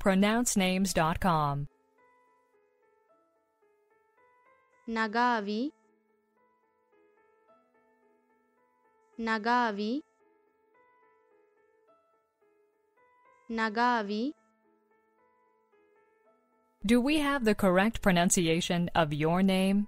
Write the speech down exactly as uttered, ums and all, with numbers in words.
Pronounce Names dot com. Nagavi, Nagavi, Nagavi. Do we have the correct pronunciation of your name?